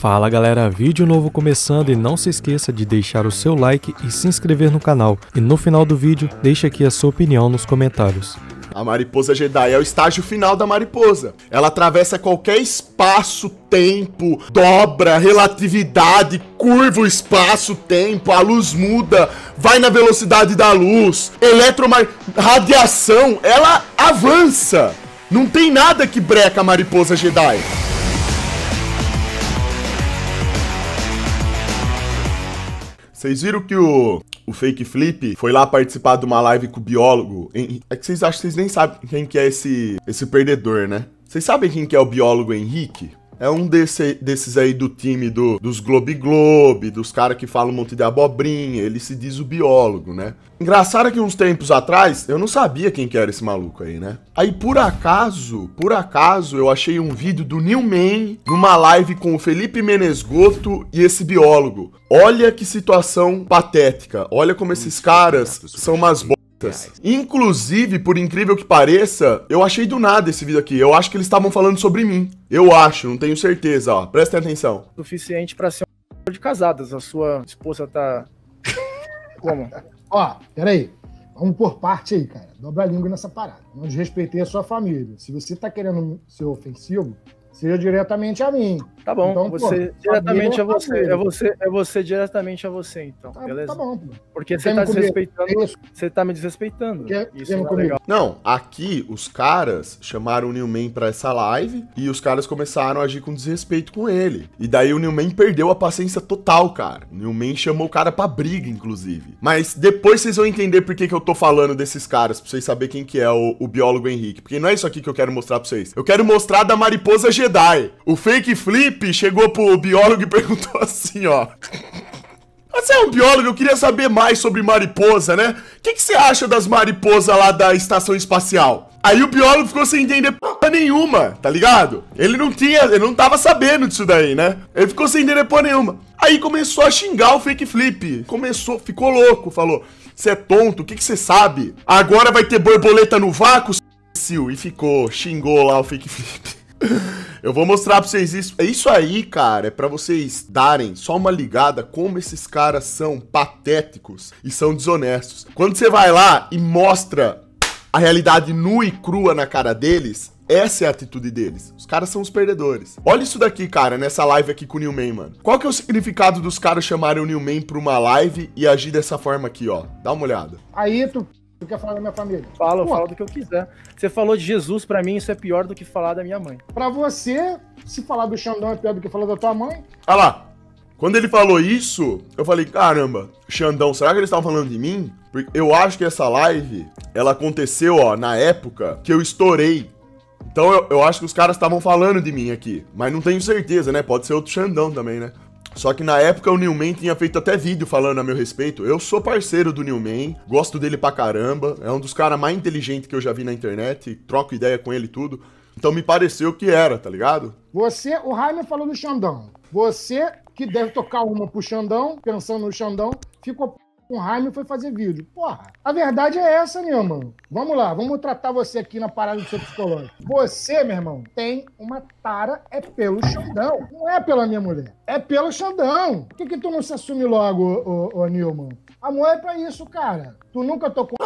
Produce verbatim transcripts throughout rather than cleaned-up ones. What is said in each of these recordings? Fala galera, vídeo novo começando e não se esqueça de deixar o seu like e se inscrever no canal. E no final do vídeo, deixa aqui a sua opinião nos comentários. A Mariposa Jedi é o estágio final da mariposa. Ela atravessa qualquer espaço, tempo, dobra, relatividade, curva o espaço, tempo, a luz muda, vai na velocidade da luz, eletromar... radiação, ela avança. Não tem nada que breca a Mariposa Jedi. Vocês viram que o, o Fake Flip foi lá participar de uma live com o biólogo? É que vocês acham que vocês nem sabem quem que é esse, esse perdedor, né? Vocês sabem quem que é o biólogo Henrique? É um desse, desses aí do time do, dos Globe Globe, dos caras que falam um monte de abobrinha, ele se diz o biólogo, né? Engraçado é que uns tempos atrás, eu não sabia quem que era esse maluco aí, né? Aí por acaso, por acaso, eu achei um vídeo do Newman numa live com o Felipe Menesgoto e esse biólogo. Olha que situação patética. Olha como esses caras são umas botas. Inclusive, por incrível que pareça, eu achei do nada esse vídeo aqui. Eu acho que eles estavam falando sobre mim. Eu acho, não tenho certeza, ó. Prestem atenção. Suficiente pra ser um de casadas. A sua esposa tá... Como? Ó, peraí. Vamos por parte aí, cara. Dobra a língua nessa parada. Não desrespeitei a sua família. Se você tá querendo ser ofensivo... Seja diretamente a mim. Tá bom, então, você pô, diretamente a você. É você, é você diretamente a você, então. Tá, beleza? Tá bom, pô. Porque você tá desrespeitando. Isso. Você tá me desrespeitando. Quer, isso não é legal. Não, aqui os caras chamaram o Neilman pra essa live e os caras começaram a agir com desrespeito com ele. E daí o Neilman perdeu a paciência total, cara. O Neilman chamou o cara pra briga, inclusive. Mas depois vocês vão entender por que, que eu tô falando desses caras, pra vocês saberem quem que é o, o biólogo Henrique. Porque não é isso aqui que eu quero mostrar pra vocês. Eu quero mostrar da Mariposa G. Jedi. O Fake Flip chegou pro biólogo e perguntou assim, ó. Você é um biólogo, eu queria saber mais sobre mariposa, né? O que, que você acha das mariposas lá da estação espacial? Aí o biólogo ficou sem entender porra nenhuma, tá ligado? Ele não tinha, ele não tava sabendo disso daí, né? Ele ficou sem entender porra nenhuma. Aí começou a xingar o Fake Flip. Começou, ficou louco, falou. Você é tonto, o que, que você sabe? Agora vai ter borboleta no vácuo, e ficou, xingou lá o Fake Flip. Eu vou mostrar pra vocês isso. É isso aí, cara. É pra vocês darem só uma ligada como esses caras são patéticos e são desonestos. Quando você vai lá e mostra a realidade nua e crua na cara deles, essa é a atitude deles. Os caras são os perdedores. Olha isso daqui, cara, nessa live aqui com o Neilman, mano. Qual que é o significado dos caras chamarem o Neilman pra uma live e agir dessa forma aqui, ó? Dá uma olhada. Aí tu... Tu quer falar da minha família? Fala, eu falo do que eu quiser. Você falou de Jesus, pra mim isso é pior do que falar da minha mãe. Pra você, se falar do Xandão é pior do que falar da tua mãe? Ah lá, quando ele falou isso, eu falei, caramba, Xandão, será que eles estavam falando de mim? Porque eu acho que essa live, ela aconteceu, ó, na época que eu estourei. Então eu, eu acho que os caras estavam falando de mim aqui, mas não tenho certeza, né? Pode ser outro Xandão também, né? Só que na época o Neilman tinha feito até vídeo falando a meu respeito. Eu sou parceiro do Neilman, gosto dele pra caramba. É um dos caras mais inteligentes que eu já vi na internet. Troco ideia com ele e tudo. Então me pareceu que era, tá ligado? Você, o Rainer falou do Xandão. Você, que deve tocar uma pro Xandão, pensando no Xandão, ficou com o Rainer e foi fazer vídeo. Porra, a verdade é essa, meu irmão. Vamos lá, vamos tratar você aqui na parada do seu psicológico. Você, meu irmão, tem uma tara, é pelo Xandão. Não é pela minha mulher, é pelo Xandão. Por que que tu não se assume logo, ô, ô, ô Neilman? Amor é pra isso, cara. Tu nunca tocou...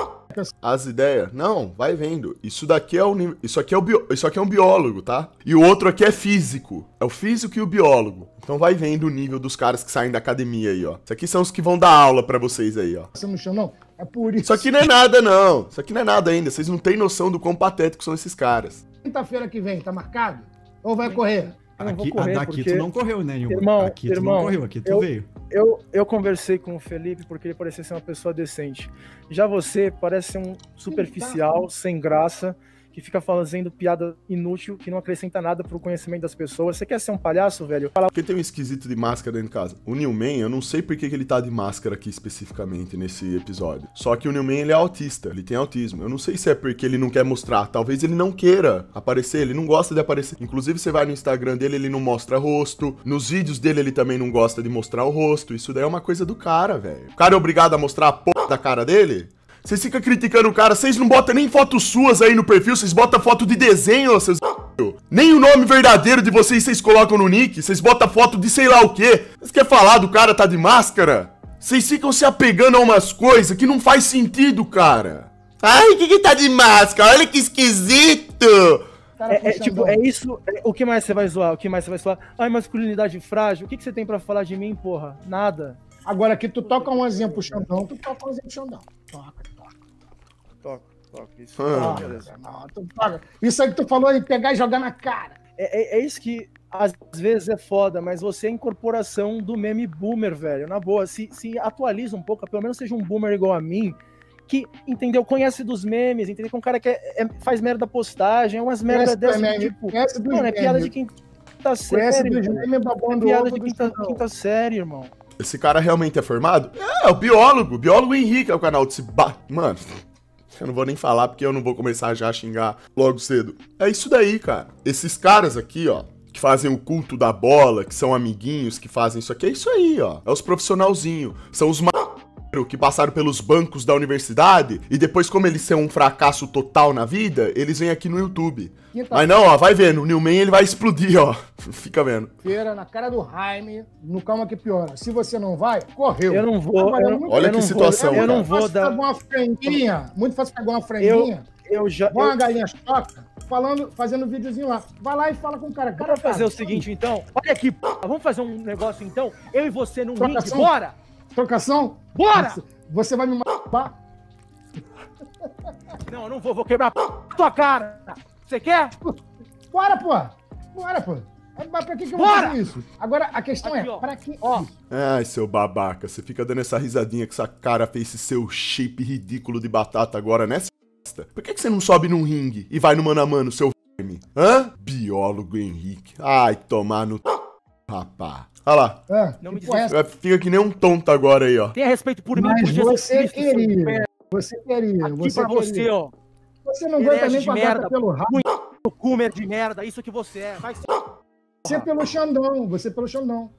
As ideias? Não, vai vendo. Isso daqui é um, isso aqui é um bio, isso aqui é um biólogo, tá? E o outro aqui é físico. É o físico e o biólogo. Então vai vendo o nível dos caras que saem da academia aí, ó. Isso aqui são os que vão dar aula pra vocês aí, ó. Você não chama, não? É por isso. Isso aqui não é nada, não. Isso aqui não é nada ainda. Vocês não têm noção do quão patéticos são esses caras. Quinta-feira que vem, tá marcado? Ou vai correr? Eu aqui, correr, daqui porque... tu não correu, né, Nilman? Irmão, aqui irmão, tu não correu, aqui tu eu, veio. Eu, eu conversei com o Felipe porque ele parecia ser uma pessoa decente. Já você parece ser um superficial, Sim, tá. sem graça, que fica fazendo piada inútil, que não acrescenta nada pro conhecimento das pessoas. Você quer ser um palhaço, velho? Fala... Porque tem um esquisito de máscara dentro de casa. O Neilman, eu não sei por que ele tá de máscara aqui especificamente nesse episódio. Só que o Neilman, ele é autista, ele tem autismo. Eu não sei se é porque ele não quer mostrar. Talvez ele não queira aparecer, ele não gosta de aparecer. Inclusive, você vai no Instagram dele, ele não mostra rosto. Nos vídeos dele, ele também não gosta de mostrar o rosto. Isso daí é uma coisa do cara, velho. O cara é obrigado a mostrar a porra da cara dele? Vocês ficam criticando o cara, vocês não botam nem fotos suas aí no perfil, vocês botam foto de desenho, vocês... Nem o nome verdadeiro de vocês vocês colocam no nick. Vocês botam foto de sei lá o quê. Vocês querem falar do cara tá de máscara? Vocês ficam se apegando a umas coisas que não faz sentido, cara. Ai, que que tá de máscara? Olha que esquisito. Cara, é, é, tipo, é isso. É, o que mais você vai zoar? O que mais você vai zoar? Ai, masculinidade frágil. O que, que você tem pra falar de mim, porra? Nada. Agora que tu toca um azinha pro Xandão, tu toca um azinha pro Xandão. Toca, toca, toca, toca. Isso, ah, não, tu toca. Isso aí que tu falou de pegar e jogar na cara. É, é, é isso que às vezes é foda, mas você é a incorporação do meme boomer, velho. Na boa, se, se atualiza um pouco, pelo menos seja um boomer igual a mim, que, entendeu, conhece dos memes, entendeu? Que um cara que é, é, faz merda da postagem, umas merda dessas, meme, tipo... Mano, é piada de quinta série, conhece do meme, é piada de quinta, quinta série, irmão. Esse cara realmente é formado? É, é o biólogo, o biólogo Henrique é o canal desse ba... Mano, eu não vou nem falar porque eu não vou começar já a xingar logo cedo. É isso daí, cara. Esses caras aqui, ó, que fazem o culto da bola, que são amiguinhos, que fazem isso aqui, é isso aí, ó. É os profissionalzinhos, são os ma... que passaram pelos bancos da universidade e depois, como eles são um fracasso total na vida, eles vêm aqui no YouTube. Mas não, ó, vai vendo, o Newman ele vai explodir, ó. Fica vendo. Feira na cara do Jaime, no Calma Que Piora. Se você não vai, correu. Eu não vou. Eu não, olha eu que não situação, vou, eu, eu não vou dar... uma franguinha, muito fácil pegar uma franguinha. Eu, eu já... Uma eu... galinha choca, falando, fazendo um videozinho lá. Vai lá e fala com o cara. Cara, vamos fazer cara, o seguinte, então. Olha aqui, p... vamos fazer um negócio, então. Eu e você num link, bora? Trocação? Bora! Você, você vai me matar? Não, eu não vou. Vou quebrar a tua cara. Você quer? Bora, pô! Bora, pô! Pra que que eu vou fazer isso? Agora, a questão aqui, é, ó. Pra que ó. Ai, seu babaca. Você fica dando essa risadinha que essa cara fez esse seu shape ridículo de batata agora, né? Por que que você não sobe num ringue e vai no mano a mano, seu f***? Hã? Biólogo Henrique. Ai, tomar no... Rapá. Olha lá. Ah, não me fica que nem um tonto agora aí, ó. Tenha respeito por mim, por Jesus você Cristo, queria, você queria. Aqui você pra queria. Você, ó. Você não aguenta nem passar pelo rabo. O cúmer de merda, isso que você é. Vai ser... Você é pelo Xandão, você é pelo Xandão.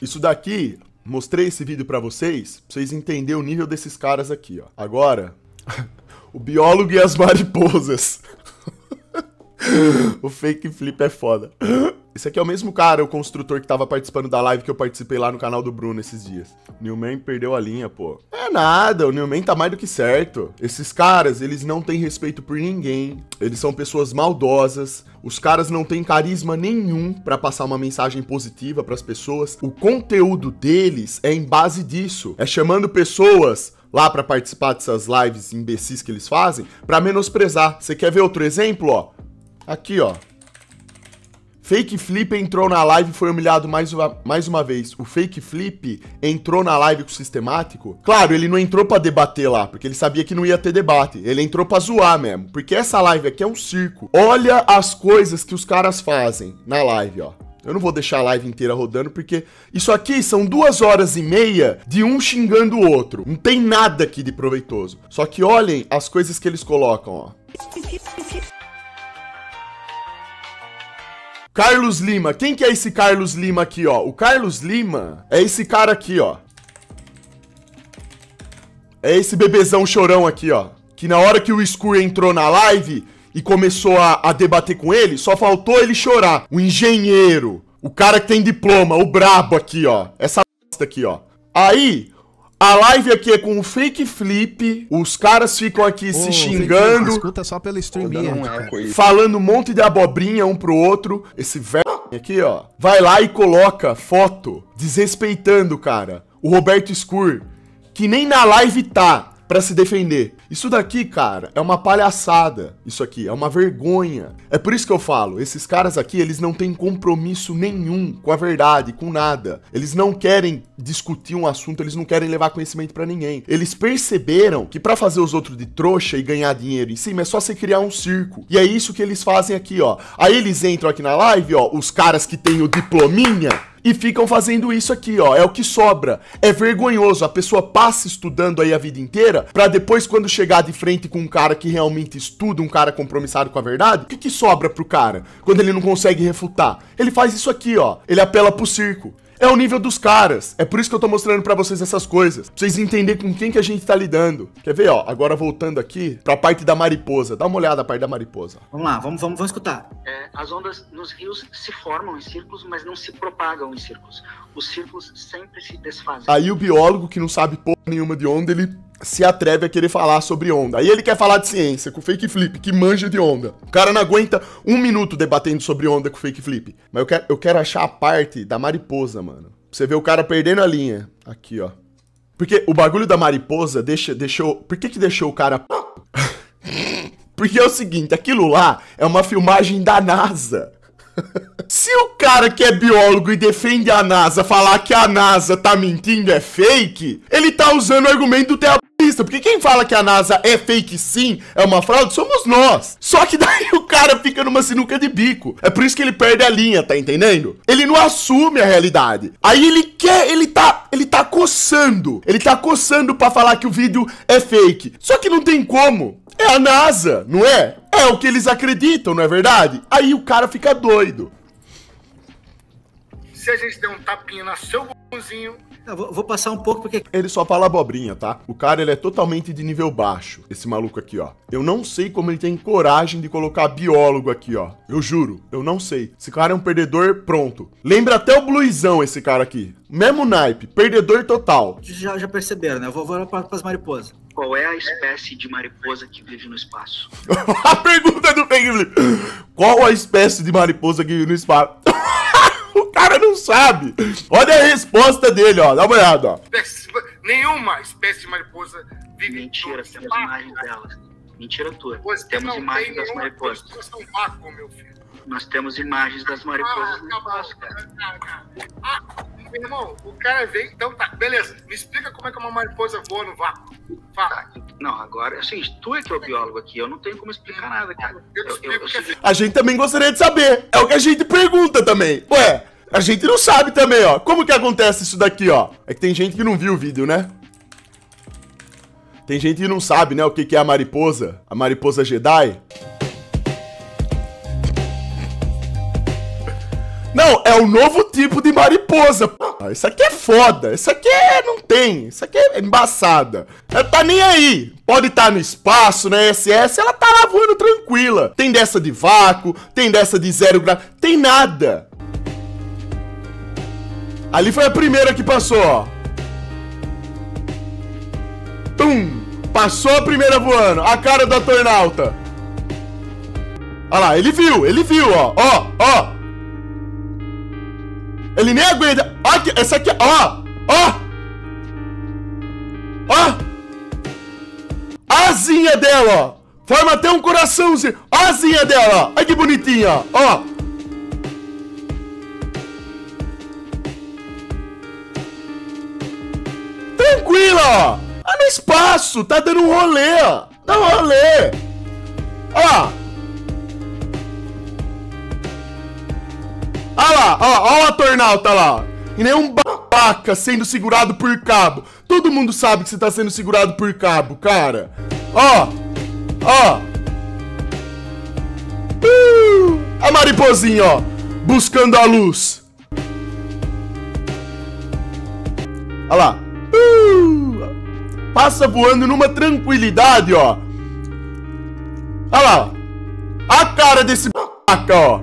Isso daqui, mostrei esse vídeo pra vocês, pra vocês entenderem o nível desses caras aqui, ó. Agora, o biólogo e as mariposas. O Fake Flip é foda. Esse aqui é o mesmo cara, o construtor que tava participando da live que eu participei lá no canal do Bruno esses dias. O Neilman perdeu a linha, pô. É nada, o Neilman tá mais do que certo. Esses caras, eles não têm respeito por ninguém. Eles são pessoas maldosas. Os caras não têm carisma nenhum pra passar uma mensagem positiva pras pessoas. O conteúdo deles é em base disso. É chamando pessoas... lá pra participar dessas lives imbecis que eles fazem, pra menosprezar. Você quer ver outro exemplo, ó? Aqui, ó. Fake Flip entrou na live e foi humilhado mais uma, mais uma vez. O Fake Flip entrou na live com o Sistemático. Claro, ele não entrou pra debater lá, porque ele sabia que não ia ter debate. Ele entrou pra zoar mesmo, porque essa live aqui é um circo. Olha as coisas que os caras fazem na live, ó. Eu não vou deixar a live inteira rodando, porque isso aqui são duas horas e meia de um xingando o outro. Não tem nada aqui de proveitoso. Só que olhem as coisas que eles colocam, ó. Carlos Lima. Quem que é esse Carlos Lima aqui, ó? O Carlos Lima é esse cara aqui, ó. É esse bebezão chorão aqui, ó. Que na hora que o Skur entrou na live... e começou a, a debater com ele, só faltou ele chorar. O engenheiro, o cara que tem diploma, o brabo aqui, ó. Essa bosta aqui, ó. Aí, a live aqui é com o Fake Flip, os caras ficam aqui oh, se xingando. Escuta só pela streaminha. Falando um monte de abobrinha um pro outro. Esse velho aqui, ó. Vai lá e coloca foto, desrespeitando, cara, o Roberto Skur, que nem na live tá. Pra se defender. Isso daqui, cara, é uma palhaçada. Isso aqui é uma vergonha. É por isso que eu falo, esses caras aqui, eles não têm compromisso nenhum com a verdade, com nada. Eles não querem discutir um assunto, eles não querem levar conhecimento pra ninguém. Eles perceberam que pra fazer os outros de trouxa e ganhar dinheiro em cima, é só você criar um circo. E é isso que eles fazem aqui, ó. Aí eles entram aqui na live, ó, os caras que têm o diplominha... e ficam fazendo isso aqui, ó. É o que sobra. É vergonhoso. A pessoa passa estudando aí a vida inteira pra depois, quando chegar de frente com um cara que realmente estuda, um cara compromissado com a verdade, o que que sobra pro cara? Quando ele não consegue refutar. Ele faz isso aqui, ó. Ele apela pro circo. É o nível dos caras. É por isso que eu tô mostrando pra vocês essas coisas, pra vocês entenderem com quem que a gente tá lidando. Quer ver, ó? Agora voltando aqui pra parte da mariposa. Dá uma olhada a parte da mariposa. Vamos lá, vamos, vamos, vamos escutar. É, as ondas nos rios se formam em círculos, mas não se propagam em círculos. Os círculos sempre se desfazem. Aí o biólogo, que não sabe porra nenhuma de onda, ele se atreve a querer falar sobre onda. Aí ele quer falar de ciência com o Fake Flip, que manja de onda. O cara não aguenta um minuto debatendo sobre onda com o Fake Flip. Mas eu quero, eu quero achar a parte da mariposa, mano. Pra você ver o cara perdendo a linha. Aqui, ó. Porque o bagulho da mariposa deixa, deixou... Por que que deixou o cara... Porque é o seguinte, aquilo lá é uma filmagem da NASA. Se o cara que é biólogo e defende a NASA falar que a NASA tá mentindo, é fake, ele tá usando o argumento do terraplanista. Porque quem fala que a NASA é fake sim, é uma fraude, somos nós. Só que daí o cara fica numa sinuca de bico. É por isso que ele perde a linha, tá entendendo? Ele não assume a realidade. Aí ele quer, ele tá, ele tá coçando. Ele tá coçando pra falar que o vídeo é fake. Só que não tem como. É a NASA, não é? É o que eles acreditam, não é verdade? Aí o cara fica doido. Se a gente der um tapinha na seu botãozinho... Eu vou, vou passar um pouco porque... Ele só fala abobrinha, tá? O cara, ele é totalmente de nível baixo. Esse maluco aqui, ó. Eu não sei como ele tem coragem de colocar biólogo aqui, ó. Eu juro, eu não sei. Esse cara é um perdedor, pronto. Lembra até o Bluezão, esse cara aqui. Mesmo naipe, perdedor total. Já, já perceberam, né? Eu vou, vou para as mariposas. Qual é a espécie de mariposa que vive no espaço? A pergunta do Feng Blue. Qual a espécie de mariposa que vive no espaço? O cara não sabe. Olha a resposta dele, ó. Dá uma olhada, ó. Nenhuma espécie de mariposa vive. Mentira, temos imagens delas. Mentira tua. Pois temos imagens das mariposas. Um vácuo, meu filho. Nós temos imagens das mariposas. Ah, acabou, cara. Ah, meu irmão, o cara vem, então tá, beleza. Me explica como é que uma mariposa voa no vácuo. Fala. Não, agora é o seguinte, tu é que é o biólogo aqui, eu não tenho como explicar nada, cara. Eu, eu, eu, eu... A gente também gostaria de saber, é o que a gente pergunta também. Ué, a gente não sabe também, ó. Como que acontece isso daqui, ó? É que tem gente que não viu o vídeo, né? Tem gente que não sabe, né, o que que é a mariposa. A mariposa Jedi. Não, é um novo tipo de mariposa. Ah, isso aqui é foda. Isso aqui é, não tem. Isso aqui é embaçada. Ela tá nem aí. Pode estar tá no espaço, na I S S, ela tá lá voando tranquila. Tem dessa de vácuo, tem dessa de zero grau, tem nada. Ali foi a primeira que passou, ó. Tum! Passou a primeira voando. A cara da astronauta. Olha lá, ele viu, ele viu, ó. Ó, ó. Ele nem aguenta. Ó, aqui, essa aqui, ó, ó, ó, a asinha dela, ó, forma até um coraçãozinho, ó a asinha dela, ó, olha que bonitinha, ó, ó. Tranquila, ó, tá no espaço, tá dando um rolê, ó, dá um rolê, ó. Olha lá, ó, ó a astronauta lá. E nem um babaca sendo segurado por cabo. Todo mundo sabe que você tá sendo segurado por cabo, cara. Ó, ó. Uh, a mariposinha, ó. Buscando a luz. Olha lá. Uh, passa voando numa tranquilidade, ó. Olha lá. A cara desse babaca, ó.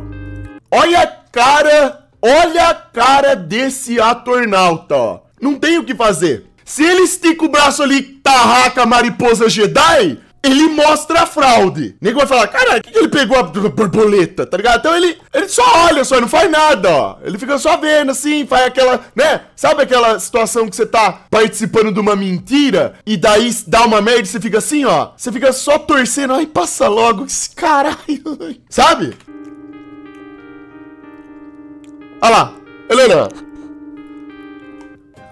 Olha a cara, olha a cara desse astronauta, ó. Não tem o que fazer. Se ele estica o braço ali e tarraca a mariposa Jedi, ele mostra a fraude. O nego vai falar, caralho, que ele pegou a borboleta, tá ligado? Então ele, ele só olha, só não faz nada, ó. Ele fica só vendo assim, faz aquela, né? Sabe aquela situação que você tá participando de uma mentira e daí dá uma merda e você fica assim, ó. Você fica só torcendo, ai, passa logo, esse caralho. Sabe? Olha lá, Helena.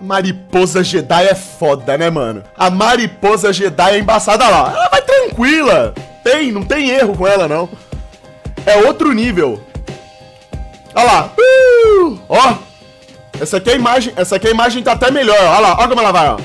Mariposa Jedi é foda, né, mano? A mariposa Jedi é embaçada, olha lá. Ela vai tranquila. Tem, não tem erro com ela, não. É outro nível. Olha lá. Uh! Ó. Essa aqui é a imagem, essa aqui a imagem tá até melhor, ó. Olha lá, olha como ela vai, ó.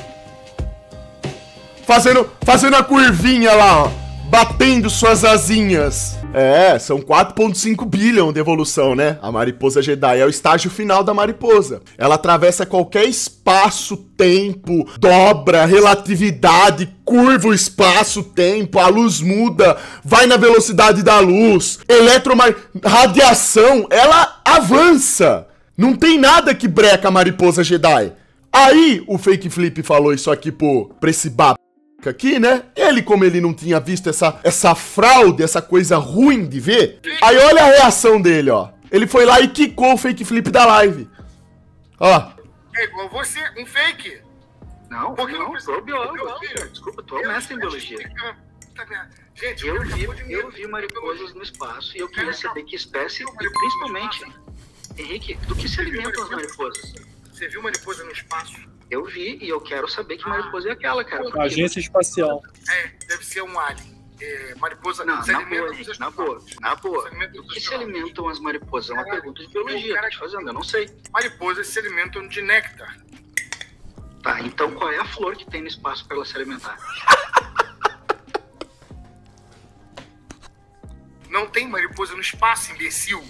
Fazendo, fazendo a curvinha lá, ó. batendo suas asinhas. É, são quatro vírgula cinco bilhão de evolução, né? A Mariposa Jedi é o estágio final da mariposa. Ela atravessa qualquer espaço, tempo, dobra, relatividade, curva o espaço, tempo, a luz muda, vai na velocidade da luz, eletromar... radiação, ela avança. Não tem nada que breca a Mariposa Jedi. Aí o Fake Flip falou isso aqui pro, pra esse babo aqui, né? Ele, como ele não tinha visto essa, essa fraude, essa coisa ruim de ver, aí olha a reação dele, ó. Ele foi lá e quicou o Fake Flip da live. Ó. Pegou você, um fake. Não, porque não, não sou biólogo, não. Filho. Desculpa, tu é mestre em biologia. Gente, eu vi, eu vi mariposas no espaço e eu queria saber que espécie, e principalmente, Henrique, do que se alimentam as mariposas? Você viu mariposa no espaço? Eu vi e eu quero saber que mariposa é aquela, cara. Porque... agência espacial. É, deve ser um alien. É, mariposa não, se na, boa, dos na boa, na boa. Do que se alimentam as mariposas? É uma pergunta de biologia, cara, que tá fazendo, eu não sei. Mariposas se alimentam de néctar. Tá, então qual é a flor que tem no espaço para ela se alimentar? Não tem mariposa no espaço, imbecil.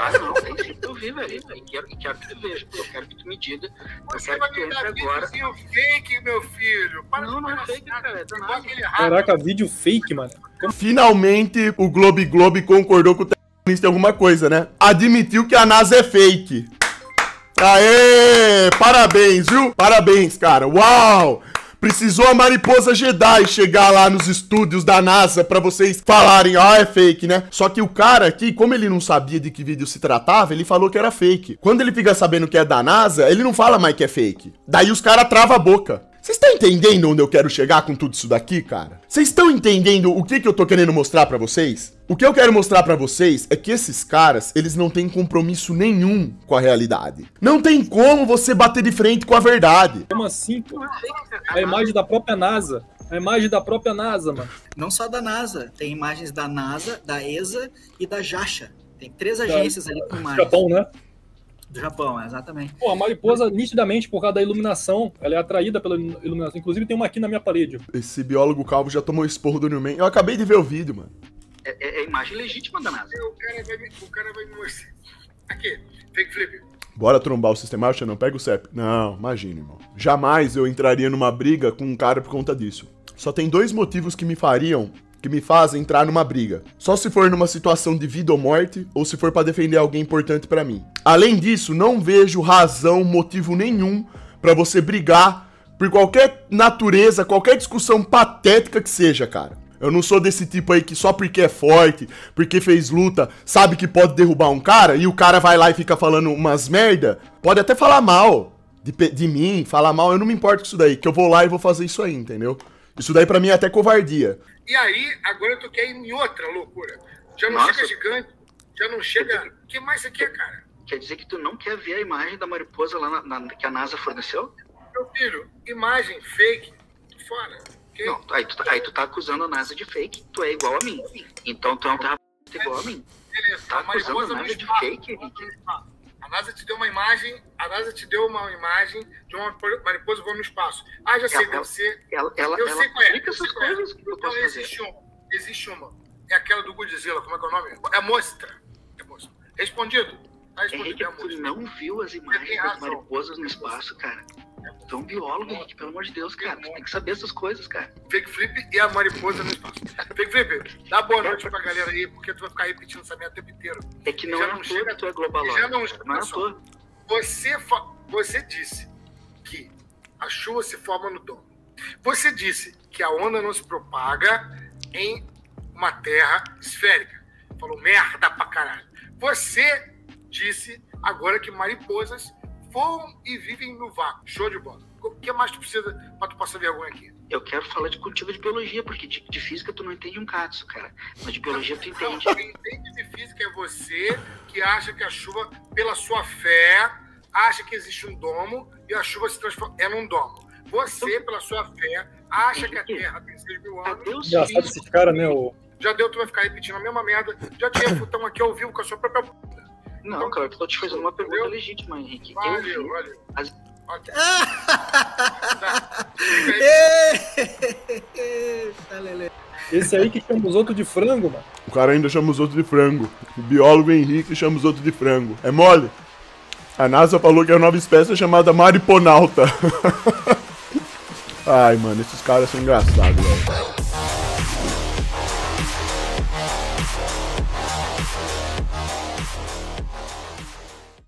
Ah, não, tem sim, eu vi, velho. E quero, quero que tu veja, eu quero que tu me diga. Você vai me dar vídeo fake, meu filho. Para não, não é fake, cara. Caraca, vídeo fake, mano. Finalmente, o Globo Globo concordou com o Telecomunista em alguma coisa, né? Admitiu que a NASA é fake. Aê! Parabéns, viu? Parabéns, cara. Uau! Precisou a Mariposa Jedi chegar lá nos estúdios da NASA pra vocês falarem, ah, é fake, né? Só que o cara aqui, como ele não sabia de que vídeo se tratava, ele falou que era fake. Quando ele fica sabendo que é da NASA, ele não fala mais que é fake. Daí os caras travam a boca. Vocês estão entendendo onde eu quero chegar com tudo isso daqui, cara? Vocês estão entendendo o que, que eu tô querendo mostrar pra vocês? O que eu quero mostrar pra vocês é que esses caras, eles não têm compromisso nenhum com a realidade. Não tem como você bater de frente com a verdade. Como assim, pô? A imagem da própria NASA. A imagem da própria NASA, mano. Não só da NASA. Tem imagens da NASA, da E S A e da JAXA. Tem três agências ali com imagens. Japão, né? Do Japão, exatamente. Pô, a mariposa, nitidamente, por causa da iluminação, ela é atraída pela iluminação. Inclusive, tem uma aqui na minha parede. Esse biólogo calvo já tomou esporro do Newman. Eu acabei de ver o vídeo, mano. É, é, é imagem legítima da NASA. O cara vai me, o cara vai me mostrar. Aqui, Fake Flip. Bora trombar o Sistemático? Não, pega o C E P. Não, imagina, irmão. Jamais eu entraria numa briga com um cara por conta disso. Só tem dois motivos que me fariam... que me faz entrar numa briga. Só se for numa situação de vida ou morte, ou se for pra defender alguém importante pra mim. Além disso, não vejo razão, motivo nenhum pra você brigar por qualquer natureza, qualquer discussão patética que seja, cara. Eu não sou desse tipo aí que só porque é forte, porque fez luta, sabe que pode derrubar um cara, e o cara vai lá e fica falando umas merda. Pode até falar mal de, de mim, falar mal, eu não me importo com isso daí, que eu vou lá e vou fazer isso aí, entendeu? Isso daí pra mim é até covardia. E aí, agora tu quer ir em outra loucura. Já não Nossa. Chega gigante, já não chega... O que mais você quer, cara? Quer dizer que tu não quer ver a imagem da mariposa lá na, na, que a NASA forneceu? Meu filho, imagem fake, fora. Okay? Não, aí tu, aí tu tá acusando a NASA de fake, tu é igual a mim. Então tu é um terra... igual a mim. Beleza, tá acusando a NASA de espaço, fake, Henrique? A NASA te deu uma imagem, a NASA te deu uma imagem de uma mariposa voando no espaço. Ah, já sei ela, você. Ela, ela, eu ela sei qual é. Eu sei qual é. Então existe fazer. uma. Existe uma. É aquela do Godzilla, como é que é o nome? É mostra. É mostra. Respondido? Tá respondido. É, é tu não viu as imagens das mariposas no espaço, cara. Tu é um biólogo, Henrique, pelo amor de Deus, cara. Tu tem que saber essas coisas, cara. Fake Flip e a mariposa no espaço. Fake Flip, dá boa noite pra galera aí, porque tu vai ficar repetindo essa merda o tempo inteiro. É que não, já é não chega, tu é globalógico. Já não, não é só. Você, fa... você disse que a chuva se forma no domo. Você disse que a onda não se propaga em uma terra esférica. Falou merda pra caralho. Você disse agora que mariposas voam e vivem no vácuo. Show de bola. O que mais tu precisa pra tu passar vergonha aqui? Eu quero falar de cultivo de biologia, porque de, de física tu não entende um cato, cara. Mas de biologia tu entende. Não, quem entende de física é você que acha que a chuva, pela sua fé, acha que existe um domo e a chuva se transforma é num domo. Você, então, pela sua fé, acha que a Terra tem seis mil anos. Já sabe esse cara, né? O... Já deu, tu vai ficar repetindo a mesma merda. Já tinha futão aqui ao vivo com a sua própria puta. Não, então, cara, eu tô te fazendo uma pergunta valeu. legítima, Henrique. Valeu, valeu. As... Okay. tá. Eita, lelê. Esse aí que chama os outros de frango, mano. O cara ainda chama os outros de frango. O biólogo Henrique chama os outros de frango. É mole? A NASA falou que é uma nova espécie chamada Mariponauta. Ai, mano, esses caras são engraçados, velho.